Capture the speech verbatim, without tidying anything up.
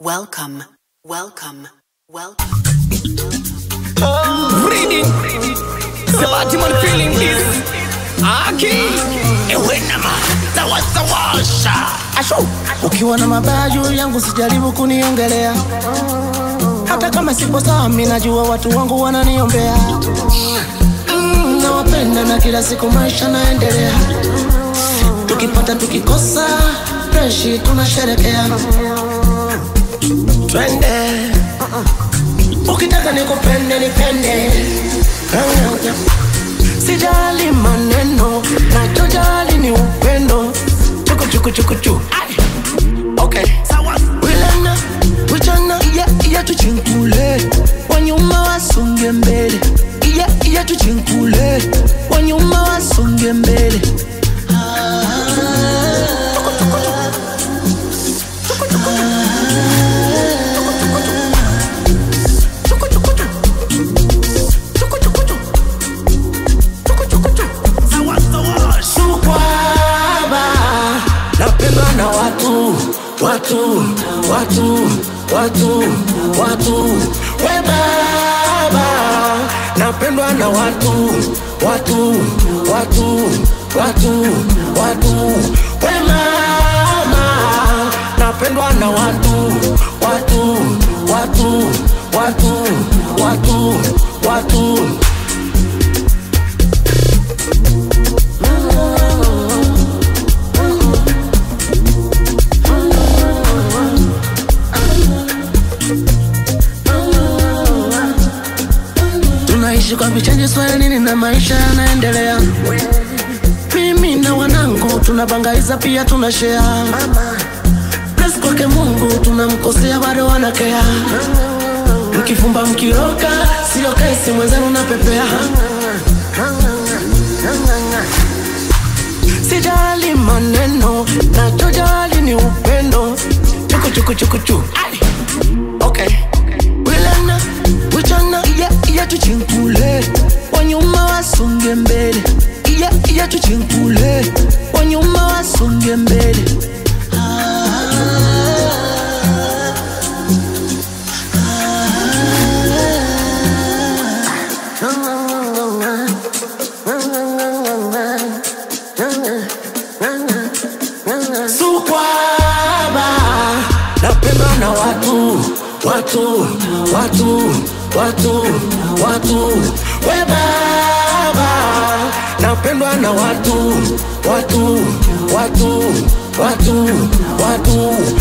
Welcome, welcome, welcome. Oh, reading, the Batman feeling this. Aki, ewe nama, zawa zawa sha. Asho, ukiwa na mabaju yangu sijaribu kuniongelea. Hata kama sipo sawa mimi najua watu wangu wananiombea. Mm, nawapenda na kila siku maisha naendelea. Tukipata tukikosa, freshi tunasherekea. Twende, ukitaka nikupende nipende. Sijali maneno, nachojali ni upendo. Chuku chuku chuku chuku. Okay, sawa. Wilana, wichana, iya iya tuchinkule. Wanyuma wasonge mbele. Iya iya tuchinkule. Wanyuma wasonge mbele. Watu, watu, watu, watu. We baba, napendwa na watu. Watu, watu, watu, watu. We mama, napendwa na watu. Watu, watu, watu, watu, watu. Kwa vichanji swali nini na maisha yanaendelea. Mimi na wanangu tunabangaiza pia tunashare. Bless kwake Mungu tunamkosea bado wanakea. Mkifumba mkiroka sio kesi mwenzenu napepea. Sijali maneno nachojali ni upendo. Chuku chuku chuku chuku. Okay. Wilana, wichana, iya iya tuchinkule. Wanyuma wasonge mbele. Iya iya tuchinkule. Wanyuma wasonge mbele. Sukwaba, napendwa na watu. Watu, watu, watu, watu. We baba, napendwa na watu. Watu, watu, watu, watu, watu.